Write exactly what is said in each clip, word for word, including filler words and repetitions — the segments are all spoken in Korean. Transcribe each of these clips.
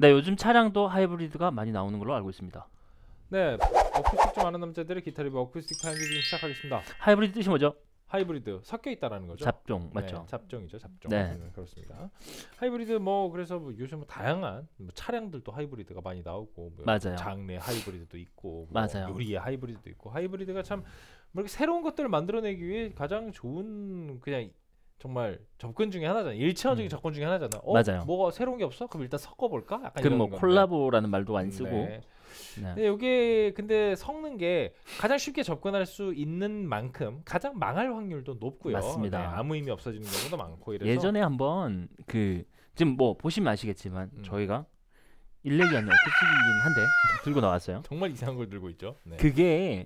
네, 요즘 차량도 하이브리드가 많이 나오는 걸로 알고 있습니다. 네, 어쿠스틱 좀 아는 남자들의 기타리뷰 어쿠스틱 타임기 지금 시작하겠습니다. 하이브리드 뜻이 뭐죠? 하이브리드, 섞여 있다라는 거죠. 잡종 맞죠? 네, 잡종이죠, 잡종. 네. 네, 그렇습니다. 하이브리드 뭐 그래서 뭐 요즘 뭐 다양한 뭐 차량들도 하이브리드가 많이 나오고 뭐 맞아요. 장내 하이브리드도 있고 뭐 맞아요. 요리의 하이브리드도 있고 하이브리드가 참 뭐 이렇게 새로운 것들을 만들어내기 위해 가장 좋은 그냥 정말 접근 중에 하나잖아. 일차원적인 음. 접근 중에 하나잖아. 어? 맞아요. 뭐가 새로운 게 없어? 그럼 일단 섞어볼까? 약간 그럼 이런 뭐 건데. 콜라보라는 말도 안 쓰고. 네. 네. 근데 이게 근데 섞는 게 가장 쉽게 접근할 수 있는 만큼 가장 망할 확률도 높고요. 맞습니다. 네, 아무 의미 없어지는 경우도 많고 이래서. 예전에 한번 그 지금 뭐 보시면 아시겠지만 음. 저희가 일렉이 아니라 어쿠스틱이긴 한데 들고 나왔어요. 정말 이상한 걸 들고 있죠. 네. 그게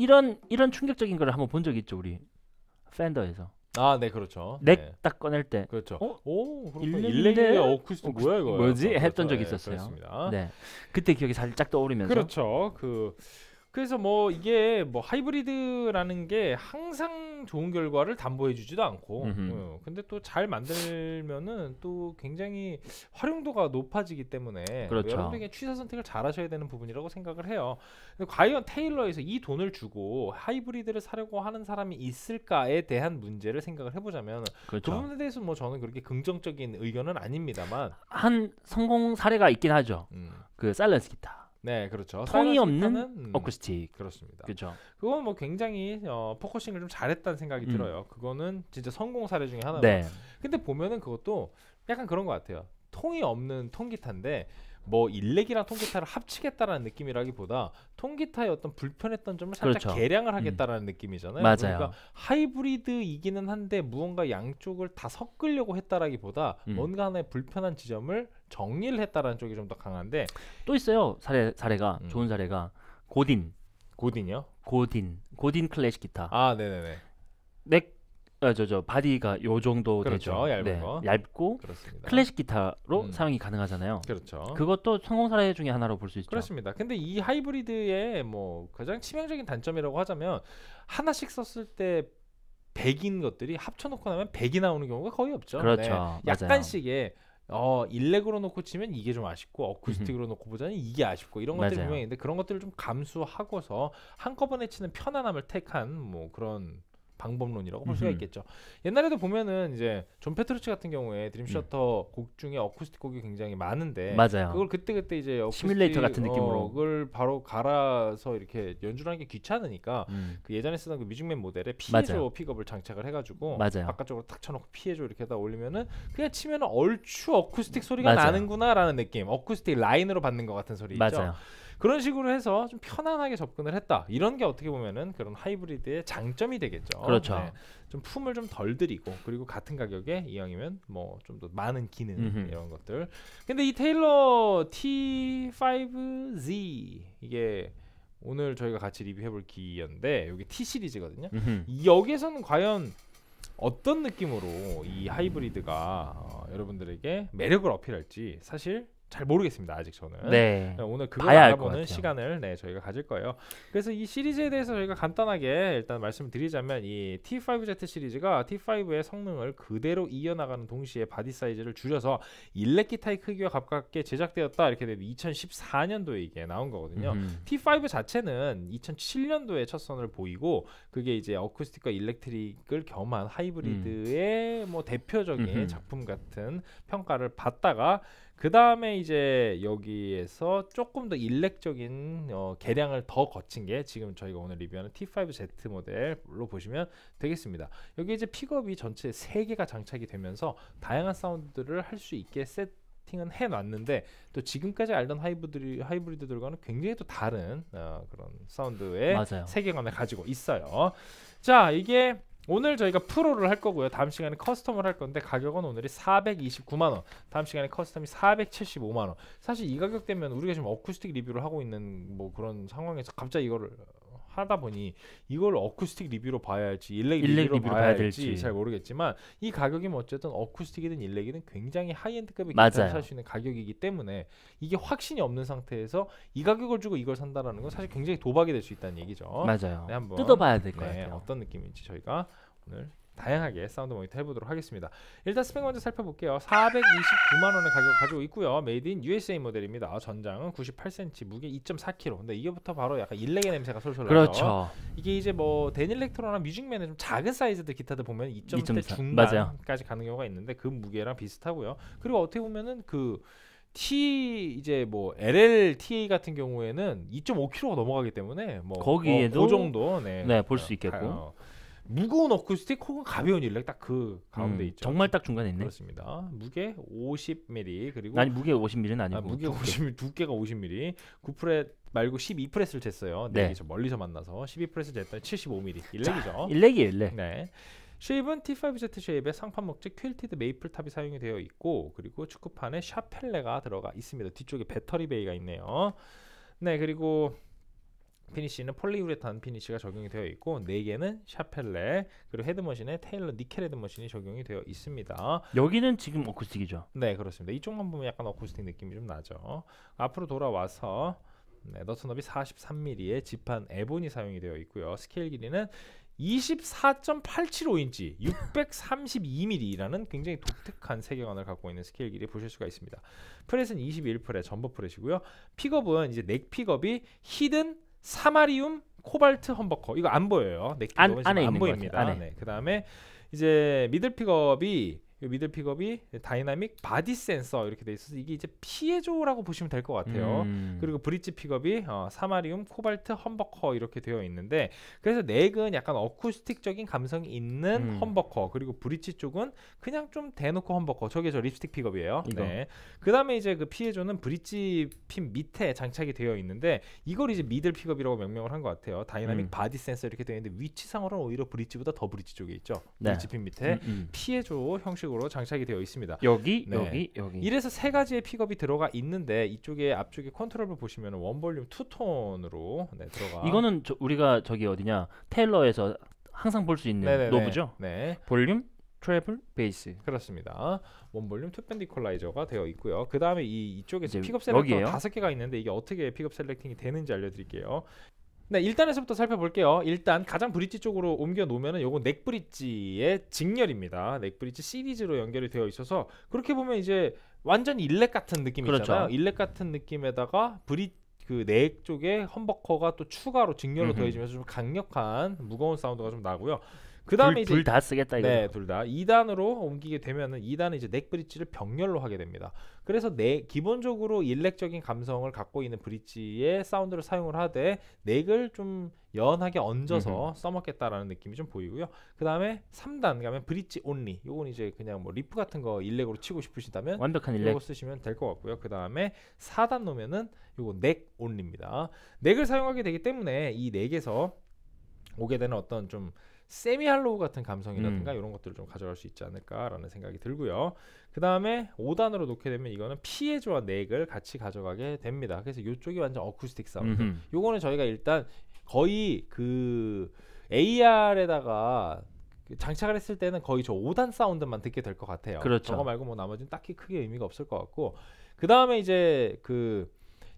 이런 이런 충격적인 걸 한번 본 적 있죠, 우리 팬더에서. 아, 네, 그렇죠. 넥 딱 네. 꺼낼 때. 그렇죠. 어? 오, 그렇군요. 일렉인데 어쿠스틱 뭐야 이거? 뭐지? 했던 적이 있었어요. 네, 그렇습니다. 네, 그때 기억이 살짝 떠오르면서. 그렇죠. 그 그래서 뭐 이게 뭐 하이브리드라는 게 항상 좋은 결과를 담보해주지도 않고, 어, 근데 또 잘 만들면은 또 굉장히 활용도가 높아지기 때문에 그렇죠. 여러분들에게 취사 선택을 잘하셔야 되는 부분이라고 생각을 해요. 근데 과연 테일러에서 이 돈을 주고 하이브리드를 사려고 하는 사람이 있을까에 대한 문제를 생각을 해보자면 그렇죠. 그 부분에 대해서 뭐 저는 그렇게 긍정적인 의견은 아닙니다만 한 성공 사례가 있긴 하죠. 음. 그 사일런스 기타. 네, 그렇죠. 통이 없는 음, 어쿠스틱. 그렇습니다. 그렇죠. 그건 뭐 굉장히 어, 포커싱을 좀 잘했다는 생각이 음. 들어요. 그거는 진짜 성공 사례 중에 하나고. 네. 근데 보면은 그것도 약간 그런 것 같아요. 통이 없는 통기타인데 뭐 일렉이랑 통기타를 합치겠다라는 느낌이라기보다 통기타의 어떤 불편했던 점을 살짝 그렇죠. 개량을 하겠다라는 음. 느낌이잖아요. 맞아요. 그러니까 하이브리드이기는 한데 무언가 양쪽을 다 섞으려고 했다라기보다 음. 뭔가 하나의 불편한 지점을 정리를 했다라는 쪽이 좀 더 강한데 또 있어요. 사례, 사례가 음. 좋은 사례가 고딘. 고딘이요? 고딘. 고딘 클래식 기타. 아, 네네네. 넥 아, 저, 저, 바디가 요 정도 그렇죠, 되죠. 얇은 네, 거. 얇고 그렇습니다. 클래식 기타로 음. 사용이 가능하잖아요. 그렇죠. 그것도 성공 사례 중에 하나로 볼 수 있죠. 그렇습니다. 근데 이 하이브리드의 뭐 가장 치명적인 단점이라고 하자면 하나씩 썼을 때 백인 것들이 합쳐놓고 나면 백이 나오는 경우가 거의 없죠. 그렇죠. 네, 약간씩의 어 일렉으로 놓고 치면 이게 좀 아쉽고 어쿠스틱으로 음흠. 놓고 보자니 이게 아쉽고 이런 것들이 분명히 있는데 그런 것들을 좀 감수하고서 한꺼번에 치는 편안함을 택한 뭐 그런 방법론이라고 볼 수가 있겠죠. 옛날에도 보면은 이제 존 페트루치 같은 경우에 드림 셔터 음. 곡 중에 어쿠스틱 곡이 굉장히 많은데 맞아요. 그걸 그때 그때 이제 어쿠스틱 시뮬레이터 같은 느낌으로 그걸 바로 갈아서 이렇게 연주하는 게 귀찮으니까 음. 그 예전에 쓰던 그 뮤직맨 모델에 피에조 맞아요. 픽업을 장착을 해가지고 맞아요. 바깥쪽으로 탁 쳐놓고 피에조 이렇게 다 올리면은 그냥 치면은 얼추 어쿠스틱 소리가 맞아요. 나는구나라는 느낌, 어쿠스틱 라인으로 받는 것 같은 소리 맞아요. 있죠. 그런 식으로 해서 좀 편안하게 접근을 했다. 이런 게 어떻게 보면은 그런 하이브리드의 장점이 되겠죠. 그렇죠. 네. 좀 품을 좀 덜 들이고 그리고 같은 가격에 이왕이면 뭐 좀 더 많은 기능 음흠. 이런 것들. 근데 이 테일러 티 파이브 지 이게 오늘 저희가 같이 리뷰해볼 기였는데 여기 T 시리즈거든요. 음흠. 여기에서는 과연 어떤 느낌으로 이 하이브리드가 어, 여러분들에게 매력을 어필할지 사실. 잘 모르겠습니다. 아직 저는 네. 오늘 그걸 알아보는 시간을 네, 저희가 가질 거예요. 그래서 이 시리즈에 대해서 저희가 간단하게 일단 말씀을 드리자면 이 티 파이브 지 시리즈가 티 파이브의 성능을 그대로 이어나가는 동시에 바디 사이즈를 줄여서 일렉 기타의 크기와 가깝게 제작되었다. 이렇게 되면 이천십사 년도에 이게 나온 거거든요. 음. 티 파이브 자체는 이천칠 년도에 첫 선을 보이고 그게 이제 어쿠스틱과 일렉트릭을 겸한 하이브리드의 음. 뭐 대표적인 음흠. 작품 같은 평가를 받다가 그 다음에 이제 여기에서 조금 더 일렉적인 어, 개량을 더 거친 게 지금 저희가 오늘 리뷰하는 티 파이브 지 모델로 보시면 되겠습니다. 여기 이제 픽업이 전체 세 개가 장착이 되면서 다양한 사운드를 할 수 있게 세팅은 해놨는데 또 지금까지 알던 하이브리, 하이브리드들과는 굉장히 또 다른 어, 그런 사운드의 맞아요. 세계관을 가지고 있어요. 자, 이게 오늘 저희가 프로를 할 거고요. 다음 시간에 커스텀을 할 건데 가격은 오늘이 사백이십구만 원, 다음 시간에 커스텀이 사백칠십오만 원. 사실 이 가격대면 우리가 지금 어쿠스틱 리뷰를 하고 있는 뭐 그런 상황에서 갑자기 이거를 하다 보니 이걸 어쿠스틱 리뷰로 봐야 할지 일렉, 일렉 리뷰로, 리뷰로 봐야, 봐야 할지 잘 모르겠지만 이 가격이 뭐 어쨌든 어쿠스틱이든 일렉이든 굉장히 하이엔드급의 기타를 살 수 있는 가격이기 때문에 이게 확신이 없는 상태에서 이 가격을 주고 이걸 산다라는 건 사실 굉장히 도박이 될 수 있다는 얘기죠. 맞아요. 네, 한번 뜯어봐야 될 것 네, 같아요. 어떤 느낌인지 저희가 오늘 다양하게 사운드 모니터 해보도록 하겠습니다. 일단 스펙 먼저 살펴볼게요. 사백이십구만 원의 가격을 가지고 있고요. 메이드 인 유에스에이 모델입니다. 전장은 구십팔 센티미터, 무게 이점사 킬로그램. 근데 이거부터 바로 약간 일렉의 냄새가 솔솔 나죠. 그렇죠. 이게 이제 뭐 데닐렉트로나 뮤직맨의 좀 작은 사이즈들 기타들 보면 이점대 중반까지 가는 경우가 있는데 그 무게랑 비슷하고요. 그리고 어떻게 보면은 그 T 이제 뭐 엘엘티에이 같은 경우에는 이점오 킬로그램가 넘어가기 때문에 뭐 거기에도 어, 그 정도 네, 네, 볼 수 있겠고. 어. 무거운 어쿠스틱 혹은 가벼운 일렉 딱 그 가운데 음, 있죠. 정말 딱 중간에 있네. 그렇습니다. 무게 오십 밀리미터 그리고 아니 무게 오십 밀리미터는 아니고 아, 무게 오십 밀리미터 두께가 오십 밀리미터. 구 프렛 말고 십이 프렛을 쟀어요. 네. 네. 멀리서 만나서 십이 프렛을 쟀더니 칠십오 밀리미터. 일렉이죠. 일렉이에요, 일렉. 네. 쉐입은 티 파이브 제트 쉐입에 상판 목재 퀼티드 메이플 탑이 사용이 되어 있고 그리고 축구판에 샤펠레가 들어가 있습니다. 뒤쪽에 배터리 베이가 있네요. 네, 그리고 피니쉬는 폴리우레탄 피니쉬가 적용이 되어 있고 네 개는 샤펠레 그리고 헤드머신에 테일러 니켈 헤드머신이 적용이 되어 있습니다. 여기는 지금 어쿠스틱이죠? 네, 그렇습니다. 이쪽만 보면 약간 어쿠스틱 느낌이 좀 나죠. 앞으로 돌아와서 네, 너트너비 사십삼 밀리미터의 지판 에본이 사용이 되어 있고요. 스케일 길이는 이십사 점 팔칠오 인치 육백삼십이 밀리미터라는 굉장히 독특한 세계관을 갖고 있는 스케일 길이 보실 수가 있습니다. 프렛은 이십일 프렛 전버 프렛이고요. 픽업은 이제 넥 픽업이 히든 사마리움 코발트 험버커 이거 안 보여요. 넥 픽업은 안, 안 보입니다. 네, 그 다음에 이제 미들 픽업이 이 미들 픽업이 다이나믹 바디 센서 이렇게 돼 있어서 이게 이제 피에조라고 보시면 될 것 같아요. 음. 그리고 브릿지 픽업이 어, 사마리움 코발트 험버커 이렇게 되어 있는데 그래서 넥은 약간 어쿠스틱적인 감성이 있는 음. 험버커 그리고 브릿지 쪽은 그냥 좀 대놓고 험버커. 저게 저 립스틱 픽업이에요. 네. 그 다음에 이제 그 피에조는 브릿지 핀 밑에 장착이 되어 있는데 이걸 이제 미들 픽업이라고 명명을 한 것 같아요. 다이나믹 음. 바디 센서 이렇게 되어 있는데 위치상으로는 오히려 브릿지보다 더 브릿지 쪽에 있죠. 네. 브릿지 핀 밑에 음, 음. 피에조 형식 으로 장착이 되어 있습니다. 여기, 네. 여기, 여기. 이래서 세 가지의 픽업이 들어가 있는데 이쪽에 앞쪽에 컨트롤을 보시면 원볼륨 투톤으로 네, 들어가. 이거는 저, 우리가 저기 어디냐 테일러에서 항상 볼 수 있는 네네네. 노브죠. 네. 볼륨, 트래블, 베이스. 그렇습니다. 원볼륨 투밴드 이퀄라이저가 되어 있고요. 그 다음에 이 이쪽에 픽업 셀렉터가 다섯 개가 있는데 이게 어떻게 픽업 셀렉팅이 되는지 알려드릴게요. 네, 일단에서부터 살펴볼게요. 일단 가장 브릿지 쪽으로 옮겨 놓으면은 요거 넥 브릿지의 직렬입니다. 넥 브릿지 시리즈로 연결이 되어 있어서 그렇게 보면 이제 완전 일렉 같은 느낌이잖아요. 그렇죠. 일렉 같은 느낌에다가 브릿 그 넥 쪽에 험버커가 또 추가로 직렬로 음흠. 더해지면서 좀 강력한 무거운 사운드가 좀 나고요. 그다음에 둘 다 쓰겠다 이거. 네, 둘 다. 이 단으로 옮기게 되면은 이 단은 이제 넥 브릿지를 병렬로 하게 됩니다. 그래서 네, 기본적으로 일렉적인 감성을 갖고 있는 브릿지의 사운드를 사용을 하되 넥을 좀 연하게 얹어서 써먹겠다라는 느낌이 좀 보이고요. 그 다음에 삼 단 가면 브릿지 온리. 요건 이제 그냥 뭐 리프 같은 거 일렉으로 치고 싶으시다면 완벽한 일렉 요거 쓰시면 될 것 같고요. 그 다음에 사 단 놓으면은 요거 넥 온리입니다. 넥을 사용하게 되기 때문에 이 넥에서 오게 되는 어떤 좀 세미 할로우 같은 감성이라든가 음. 이런 것들을 좀 가져갈 수 있지 않을까라는 생각이 들고요. 그 다음에 오 단으로 놓게 되면 이거는 피에조와 넥을 같이 가져가게 됩니다. 그래서 이쪽이 완전 어쿠스틱 사운드. 음흠. 요거는 저희가 일단 거의 그 에이알에다가 장착을 했을 때는 거의 저 오 단 사운드만 듣게 될 것 같아요. 그렇죠. 저거 말고 뭐 나머지는 딱히 크게 의미가 없을 것 같고 그 다음에 이제 그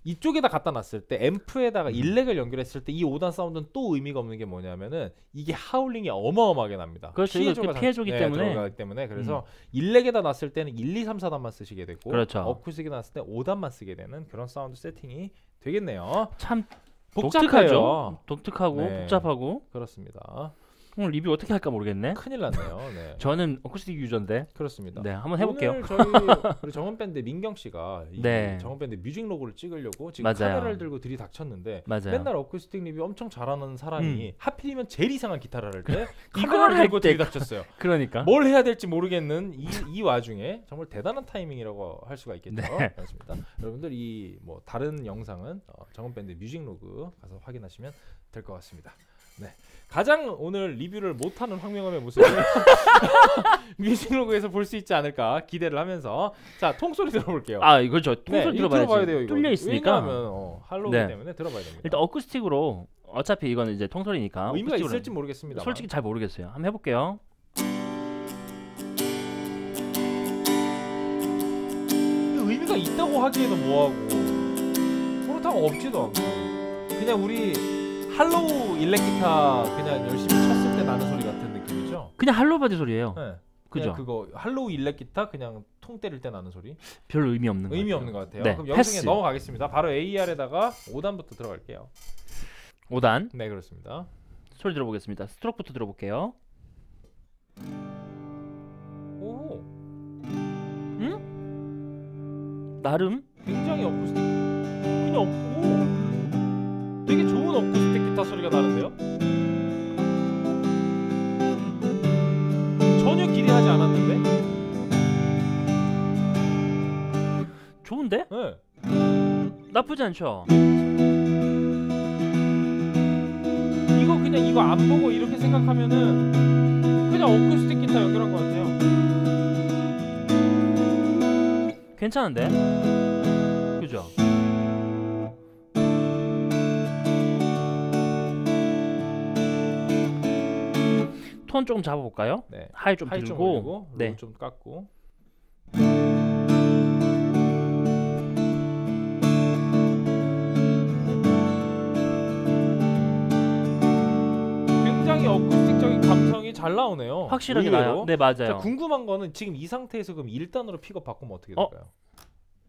이쪽에다 갖다 놨을 때 앰프에다가 일렉을 연결했을 때 이 오 단 사운드는 또 의미가 없는 게 뭐냐면은 이게 하울링이 어마어마하게 납니다. 그렇죠. 피해조가 피해조기 네, 때문에. 때문에 그래서 음. 일렉에다 놨을 때는 일, 이, 삼, 사 단만 쓰시게 되고 그렇죠. 어쿠스틱에 놨을 때 오 단만 쓰게 되는 그런 사운드 세팅이 되겠네요. 참 복잡하죠. 독특하고 네. 복잡하고 그렇습니다. 오늘 리뷰 어떻게 할까 모르겠네. 큰일 났네요. 네. 저는 어쿠스틱 유저인데. 그렇습니다. 네, 한번 해볼게요. 오늘 저희 우리 정원밴드 민경 씨가 네. 정원밴드 뮤직 로고를 찍으려고 지금 맞아요. 카메라를 들고 들이닥쳤는데 맞아요. 맨날 어쿠스틱 리뷰 엄청 잘하는 사람이 음. 하필이면 제일 이상한 기타를 할 때 카메라를 들고 들이닥쳤어요. 그러니까 뭘 해야 될지 모르겠는 이, 이 와중에 정말 대단한 타이밍이라고 할 수가 있겠죠. 네. 그렇습니다. 여러분들 이 뭐 다른 영상은 어, 정원밴드 뮤직 로그 가서 확인하시면 될 것 같습니다. 네. 가장 오늘 리뷰를 못하는 황명함의 모습을 뮤직로그에서 볼 수 있지 않을까 기대를 하면서 자 통소리 들어볼게요. 아 이거 저 통소리 네, 들어봐야 돼요. 이거. 뚫려 있으니까. 왜냐하면 어, 할로우기 네. 때문에 들어봐야 됩니다. 일단 어쿠스틱으로 어차피 이건 이제 통소리니까 의미가 있을지 모르겠습니다. 솔직히 잘 모르겠어요. 한번 해볼게요. 의미가 있다고 하기에도 뭐하고 그렇다고 없지도 않고 그냥 우리. 할로우 일렉 기타 그냥 열심히 쳤을 때 나는 소리 같은 느낌이죠? 그냥 할로우 바디 소리예요. 네. 그죠? 그거 할로우 일렉 기타 그냥 통 때릴 때 나는 소리. 별 의미 없는 의미 것 같아요. 없는 것 같아요. 네. 그럼 패스. 영상에 넘어가겠습니다. 바로 에이알에다가 오 단부터 들어갈게요. 오 단. 네, 그렇습니다. 소리 들어보겠습니다. 스트록부터 들어볼게요. 오. 응? 나름 굉장히 어쿠스틱. 그냥 없고 되게 좋은 어쿠스틱 기타 소리가 나는데요. 전혀 기대하지 않았는데 좋은데? 네. 나쁘지 않죠? 이거 그냥 이거 안 보고 이렇게 생각하면은 그냥 어쿠스틱 기타 연결한 것 같아요. 괜찮은데? 그죠? 톤 조금 잡아볼까요? 네. 하이 좀 하이 들고, 올리고, 네. 좀 깎고. 굉장히 어쿠스틱적인 감성이 잘 나오네요. 확실하게 의외로. 나요. 네, 맞아요. 자, 궁금한 거는 지금 이 상태에서 그럼 일 단으로 픽업 바꾸면 어떻게 될까요? 어?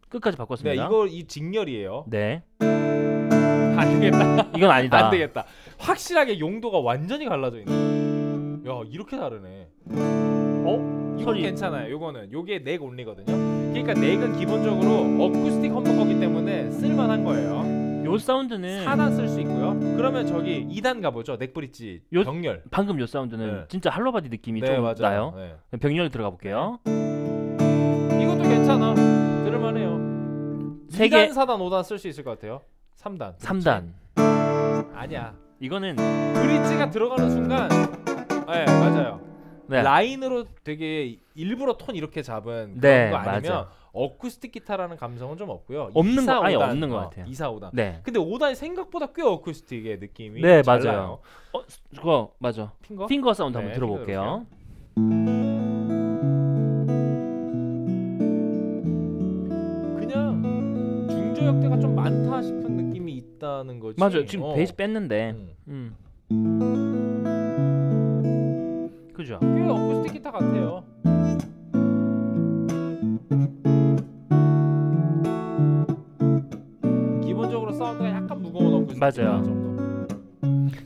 끝까지 바꿨습니다. 네, 이거 이 직렬이에요. 네. 안 되겠다. 이건 아니다. 안 되겠다. 확실하게 용도가 완전히 갈라져 있네. 야, 이렇게 다르네. 어? 이건 소리. 괜찮아요. 요거는 요게 넥 온리거든요. 그러니까 넥은 기본적으로 어쿠스틱 험버거기 때문에 쓸만한 거예요. 요 사운드는 사 단 쓸 수 있고요. 그러면 저기 이 단 가보죠. 넥 브릿지 요, 병렬. 방금 요 사운드는 네. 진짜 할로우 바디 느낌이 네, 좀 맞아요. 나요. 네. 병렬 들어가 볼게요. 네. 이것도 괜찮아. 들을만해요. 세 이 단, 개... 사 단, 오 단 쓸 수 있을 것 같아요. 삼 단. 삼 단. 아니야. 이거는 브릿지가 들어가는 순간 네 맞아요. 네. 라인으로 되게 일부러 톤 이렇게 잡은 그런 네, 거 아니면 맞아. 어쿠스틱 기타라는 감성은 좀 없고요. 없는 거 아예 없는 거 같아요. 이, 사, 오 단. 네. 근데 오 단이 생각보다 꽤 어쿠스틱의 느낌이 네, 잘 맞아요. 나요. 어, 그거 맞아. 핑거? 핑거 사운드 네, 한번 들어볼게요. 그냥 중저역대가 좀 많다 싶은 느낌이 있다는 거지. 맞아요. 지금 어. 베이스 뺐는데. 음. 음. 그죠? 꽤 어쿠스틱 기타 같아요. 기본적으로 사운드가 약간 무거운 어쿠스틱 맞아요. 정도.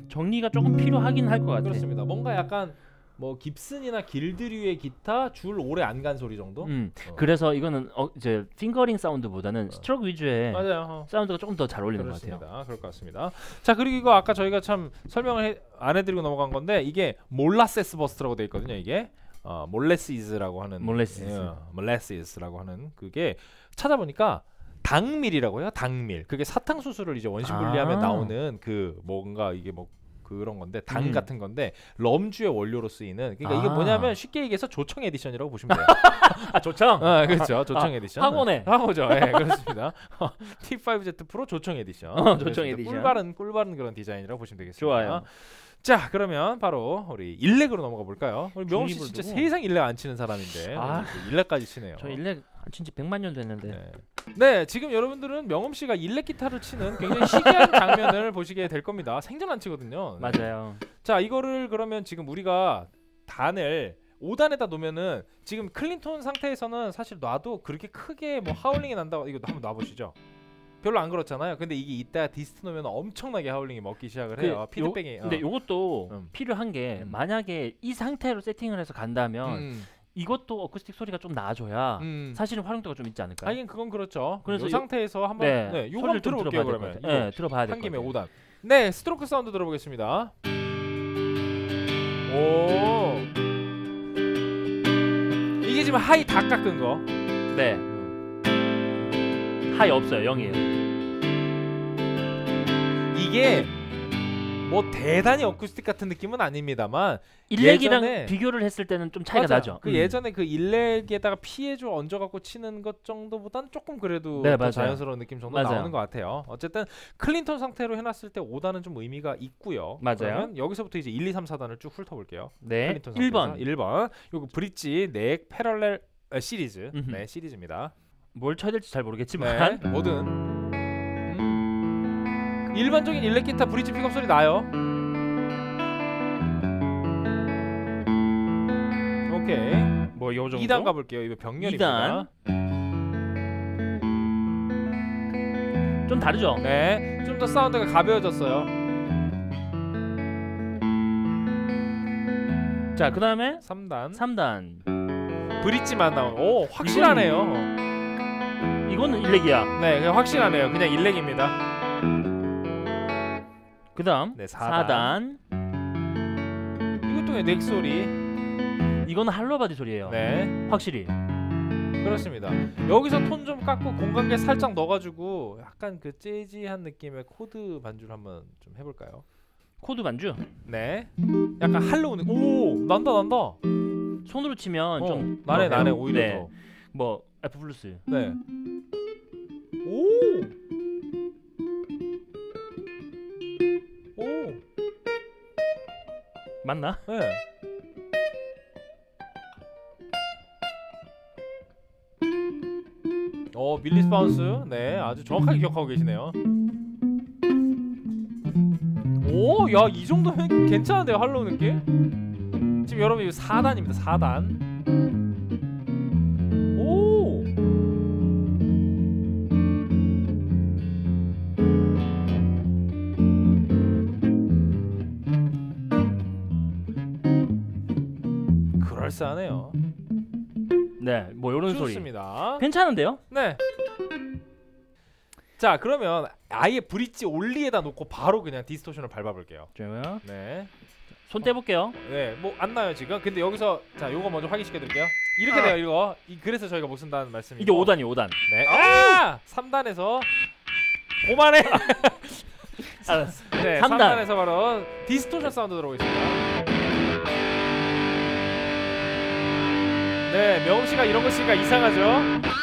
정리가 조금 필요하긴 할 것 같아요. 그렇습니다. 뭔가 약간 뭐 깁슨이나 길드류의 기타 줄 오래 안 간 소리 정도? 음. 어. 그래서 이거는 어, 이제 핑거링 사운드보다는 어. 스트로크 위주의 어. 사운드가 조금 더 잘 어울리는 그렇습니다. 것 같아요. 그럴 것 같습니다. 자, 그리고 이거 아까 저희가 참 설명을 해, 안 해드리고 넘어간 건데 이게 몰라세스 버스트라고 돼 있거든요. 이게 어, 몰레시즈라고 하는 몰레시즈. 예, 몰레시즈라고 하는 그게 찾아보니까 당밀이라고 해요. 당밀. 그게 사탕수수를 이제 원심 분리하면 아. 나오는 그 뭔가 이게 뭐 그런 건데 당 음. 같은 건데 럼주의 원료로 쓰이는 그러니까 아. 이게 뭐냐면 쉽게 얘기해서 조청 에디션이라고 보시면 돼요. 아 조청? 아 그렇죠. 조청 아, 에디션. 학원에. 학원죠. 예, 그렇습니다. 티 파이브 제트 프로 조청 에디션. 어, 조청 에디션. 꿀바른 꿀바른 그런 디자인이라고 보시면 되겠습니다. 좋아요. 자, 그러면 바로 우리 일렉으로 넘어가 볼까요? 우리 명호 씨 진짜 두고. 세상 일렉 안 치는 사람인데 아. 일렉까지 치네요. 저 일렉 진짜 백만 년 됐는데. 네. 네, 지금 여러분들은 명호 씨가 일렉 기타를 치는 굉장히 신기한 장면을 보시게 될 겁니다. 생전 안 치거든요. 맞아요. 자, 이거를 그러면 지금 우리가 단을 오 단에다 놓으면은 지금 클린톤 상태에서는 사실 놔도 그렇게 크게 뭐 하울링이 난다고 이거 한번 놔보시죠. 별로 안 그렇잖아요. 근데 이게 이따 디스트 놓으면 엄청나게 하울링이 먹기 시작을 해요. 그 피드백이. 요, 근데 요것도 음. 필요한 게 음. 만약에 이 상태로 세팅을 해서 간다면 음. 이것도 어쿠스틱 소리가 좀 나줘야 음. 사실은 활용도가 좀 있지 않을까요? 하긴 그건 그렇죠. 그래서 이 상태에서 한번 네. 네, 요걸 들어볼게요. 그러면 네, 들어봐야 될 것 같아요. 한 김에 오 단. 네, 스트로크 사운드 들어보겠습니다. 오. 이게 지금 하이 다 깎은 거. 네. 하이 없어요. 영이에요. 이게 뭐 대단히 어쿠스틱 같은 느낌은 아닙니다만 일렉이랑 비교를 했을 때는 좀 차이가 맞아. 나죠. 그 음. 예전에 그 일렉에다가 피에조 얹어갖고 치는 것 정도보단 조금 그래도 네, 더 자연스러운 느낌 정도 맞아요. 나오는 것 같아요. 어쨌든 클린턴 상태로 해놨을 때 오 단은 좀 의미가 있고요. 맞아요. 그러면 여기서부터 이제 일, 이, 삼, 사 단을 쭉 훑어볼게요. 네. 클린턴 상태에서. 일 번. 일 번. 요거 브릿지, 넥, 패럴렐 아, 시리즈. 음흠. 네, 시리즈입니다. 뭘 쳐야 될지 잘 모르겠지만 네, 뭐든. 일반적인 일렉기타 브릿지 픽업 소리 나요. 오케이. 뭐 요정도? 이 단 가볼게요. 이거 병렬입니다. 이 단. 좀 다르죠? 네. 좀 더 사운드가 가벼워졌어요. 자, 그 다음에 삼 단. 삼 단. 브릿지만 나오고. 오, 확실하네요. 이건, 이거는 일렉이야. 네, 그냥 확실하네요. 그냥 일렉입니다. 그 다음 네, 사 단. 사 단. 이것도 넥 소리. 이건 할로바디 소리예요. 네. 확실히. 그렇습니다. 여기서 톤 좀 깎고 공간계 살짝 넣어가지고 약간 그 재즈한 느낌의 코드 반주를 한번 좀 해볼까요? 코드 반주? 네. 약간 할로우 느낌. 오! 난다 난다! 손으로 치면 어, 좀 나네 나네 오히려 네. 더. 뭐 F 플러스. 네. 오! 오! 맞나? 네. 어, 밀리스 바운스. 네. 아주 정확하게 기억하고 계시네요. 오, 야, 이 정도면 괜찮은데요, 할로우 느낌? 지금 여러분, 이거 사 단입니다, 사 단. 오! 그럴싸하네요. 네, 뭐, 요런 소리. 좋습니다. 괜찮은데요? 네. 자, 그러면 아예 브릿지 올리에다 놓고 바로 그냥 디스토션을 밟아볼게요. 좋아요. 네. 손 떼볼게요. 어, 네, 뭐 안 나요 지금. 근데 여기서 자, 요거 먼저 확인시켜드릴게요. 이렇게 아. 돼요 이거. 이, 그래서 저희가 못 쓴다는 말씀이에요. 이게 오 단이에요, 오 단. 네. 아! 삼 단에서 오만해. 아, 네, 삼 단. 삼 단에서 바로 디스토션 사운드 들어오겠습니다. 네, 명훈 씨가 이런 거 쓰니까 이상하죠?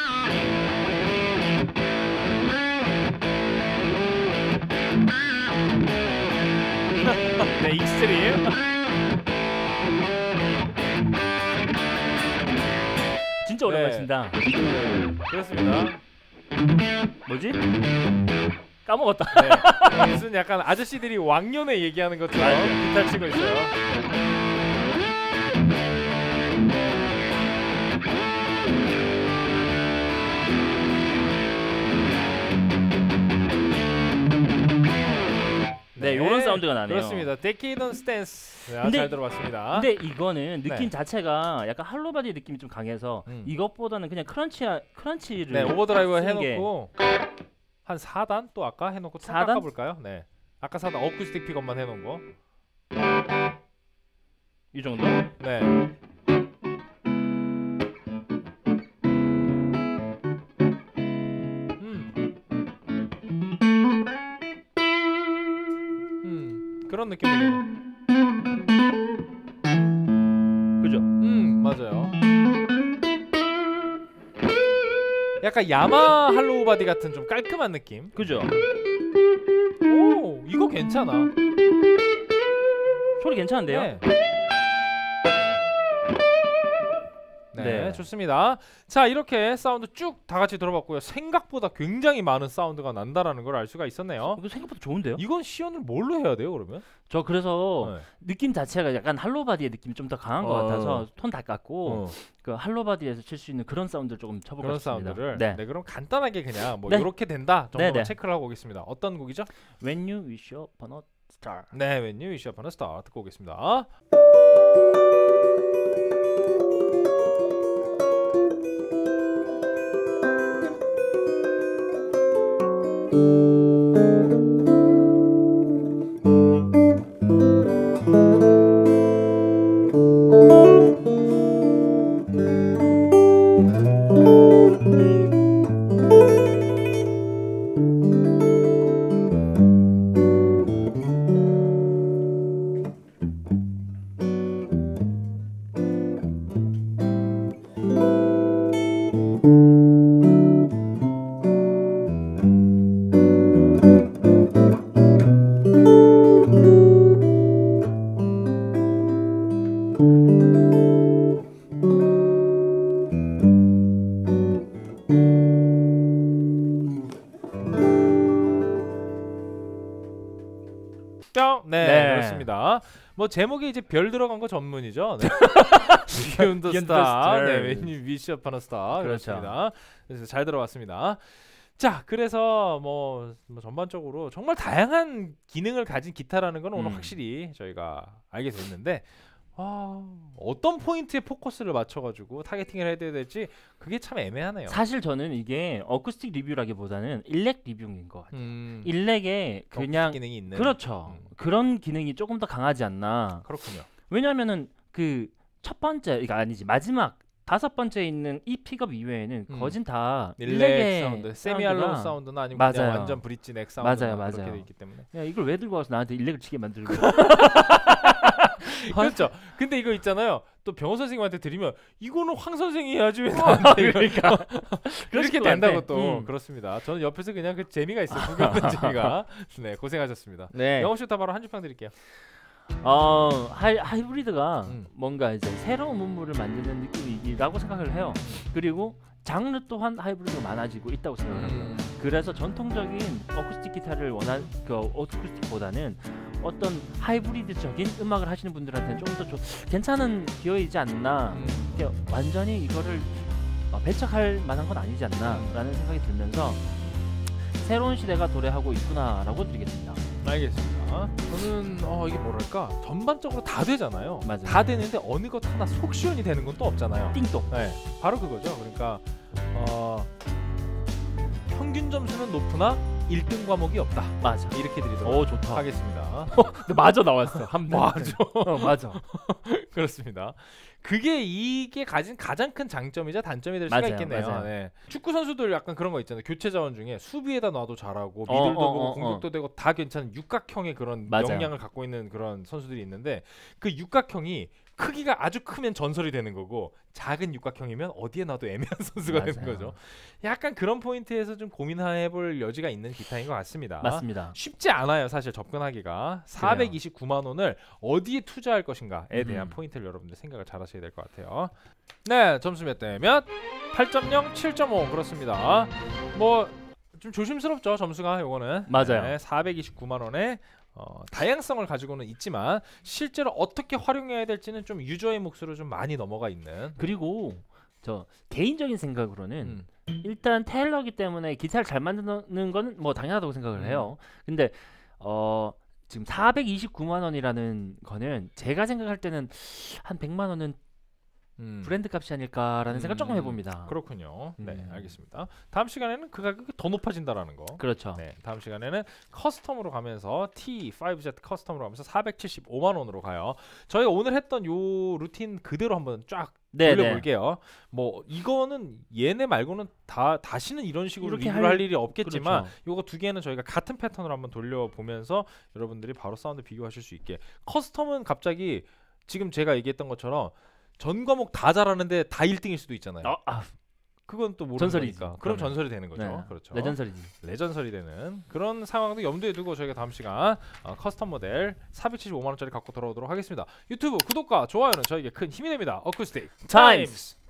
네, 익스트림. 진짜 오랜만입니다. 네. 그렇습니다. 뭐지? 까먹었다. 네. 무슨 약간 아저씨들이 왕년에 얘기하는 것처럼 기타 치고 있어요. 네, 요런 네, 사운드가 나네요. 그렇습니다. 데키던스 댄스. 아, 잘 들어봤습니다. 근데 이거는 느낌 네. 자체가 약간 할로바디 느낌이 좀 강해서 음. 이것보다는 그냥 크런치, 크런치를 네, 오버드라이브 해놓고 한 사 단? 또 아까 해놓고 또 깎아볼까요? 네, 아까 사 단 어쿠스틱 픽업만 해놓은 거 이 정도? 네. 그런 느낌이네요. 그죠? 음, 맞아요. 약간 야마 할로우 바디 같은 좀 깔끔한 느낌. 그죠? 오, 이거 괜찮아. 소리 괜찮은데요? 네. 네, 네, 좋습니다. 자, 이렇게 사운드 쭉 다 같이 들어봤고요. 생각보다 굉장히 많은 사운드가 난다라는 걸 알 수가 있었네요. 이거 생각보다 좋은데요? 이건 시연을 뭘로 해야 돼요, 그러면? 저 그래서 네. 느낌 자체가 약간 할로바디의 느낌이 좀 더 강한 어. 것 같아서 톤 다 깎고 어. 그 할로바디에서 칠 수 있는 그런 사운드를 조금 쳐보고 싶습니다. 네. 네, 그럼 간단하게 그냥 뭐 이렇게 네. 된다 정도로 네. 체크를 하고 오겠습니다. 어떤 곡이죠? When You Wish Upon a Star. 네, When You Wish Upon a Star 듣고 오겠습니다. Thank you. 뿅! 네, 네, 그렇습니다. 뭐 제목이 이제 별 들어간 거 전문이죠. 네. 비욘드 스타, 네, 웬 위시 어파너 스타, 그렇습니다. 그래서 잘 들어왔습니다. 자, 그래서 뭐, 뭐 전반적으로 정말 다양한 기능을 가진 기타라는 건 오늘 음. 확실히 저희가 알게 됐는데, 아, 어떤 포인트에 포커스를 맞춰가지고 타겟팅을 해야 될지 그게 참 애매하네요. 사실 저는 이게 어쿠스틱 리뷰라기보다는 일렉 리뷰인 것 같아요. 음. 일렉에 그냥 기능이 있는. 그렇죠. 음. 그런 기능이 조금 더 강하지 않나. 그렇군요. 왜냐하면은 그 첫 번째, 이거 아니지 마지막 다섯 번째 있는 이 픽업 이외에는 음. 거진 다 일렉 사운드, 세미알로우 사운드나 아니면 맞아요. 그냥 완전 브릿지 넥 사운드나 맞아요, 그렇게 돼 있기 때문에. 야, 이걸 왜 들고 와서 나한테 일렉을 치게 만들고. 그렇죠. 근데 이거 있잖아요. 또 병호 선생님한테 드리면 이거는 황 선생이 해야지 왜 나한테 그러니까 그렇게 된다고 또 음. 그렇습니다. 저는 옆에서 그냥 그 재미가 있어요. 구경하는 재미가. 네, 고생하셨습니다. 네. 영어 쇼타 바로 한 줄평 드릴게요. 어, 하이, 하이브리드가 음. 뭔가 이제 새로운 문물을 만드는 느낌이라고 생각을 해요. 그리고 장르 또한 하이브리드가 많아지고 있다고 생각을 합니다. 음. 그래서 전통적인 어쿠스틱 기타를 원한 그 어쿠스틱보다는 어떤 하이브리드적인 음악을 하시는 분들한테는 조금 더 조, 괜찮은 기여이지 않나. 음. 완전히 이거를 배척할 만한 건 아니지 않나 라는 생각이 들면서 새로운 시대가 도래하고 있구나 라고 드리겠습니다. 알겠습니다. 저는 어, 이게 뭐랄까 전반적으로 다 되잖아요. 맞아요. 다 되는데 어느 것 하나 속 시원히 되는 건 또 없잖아요. 띵동. 네, 바로 그거죠. 그러니까 어, 평균 점수는 높으나 일 등 과목이 없다. 맞아. 이렇게 드리도록 오, 좋다. 하겠습니다. 근데 맞아 나왔어. 한 맞아. 어, 맞아. 그렇습니다. 그게 이게 가진 가장 큰 장점이자 단점이 될 맞아요, 수가 있겠네요. 네. 축구 선수들 약간 그런 거 있잖아요. 교체 자원 중에 수비에다 놔도 잘하고 어, 미들도 어, 되고 어, 공격도 어. 되고 다 괜찮은 육각형의 그런 맞아요. 역량을 갖고 있는 그런 선수들이 있는데 그 육각형이 크기가 아주 크면 전설이 되는 거고 작은 육각형이면 어디에 놔도 애매한 선수가 맞아요. 되는 거죠. 약간 그런 포인트에서 좀 고민해볼 여지가 있는 기타인 것 같습니다. 맞습니다. 쉽지 않아요. 사실 접근하기가. 그래요. 사백이십구만 원을 어디에 투자할 것인가에 대한 음. 포인트를 여러분들 생각을 잘 하셔야 될 것 같아요. 네, 점수 몇 대 몇? 팔 점 영, 칠 점 오. 그렇습니다. 뭐 좀 조심스럽죠. 점수가 요거는. 맞아요. 네, 사백이십구만 원에 어, 다양성을 가지고는 있지만 실제로 어떻게 활용해야 될지는 좀 유저의 몫으로 좀 많이 넘어가 있는. 그리고 저 개인적인 생각으로는 음. 일단 테일러기 때문에 기타를 잘 만드는 건 뭐 당연하다고 생각을 해요. 음. 근데 어, 지금 사백이십구만 원이라는 거는 제가 생각할 때는 한 백만 원은 음. 브랜드 값이 아닐까라는 음. 생각 조금 해봅니다. 그렇군요. 음. 네, 알겠습니다. 다음 시간에는 그 가격이 더 높아진다라는 거. 그렇죠. 네, 다음 시간에는 커스텀으로 가면서 티 파이브 지 커스텀으로 가면서 사백칠십오만 원으로 가요. 저희가 오늘 했던 요 루틴 그대로 한번 쫙 네, 돌려볼게요. 네. 뭐 이거는 얘네 말고는 다 다시는 이런 식으로 리뷰를 할, 할 일이 없겠지만 그렇죠. 요거 두 개는 저희가 같은 패턴으로 한번 돌려보면서 여러분들이 바로 사운드 비교하실 수 있게. 커스텀은 갑자기 지금 제가 얘기했던 것처럼 전 과목 다 잘하는데 다 일 등일 수도 있잖아요. 어, 아. 그건 또 모르는 거니까. 그럼 전설이 되는 거죠. 네. 그렇죠. 레전설이지. 레전설이 되는 그런 상황도 염두에 두고 저희가 다음 시간 어, 커스텀 모델 사백칠십오만 원짜리 갖고 돌아오도록 하겠습니다. 유튜브 구독과 좋아요는 저에게 큰 힘이 됩니다. 어쿠스틱 타임스.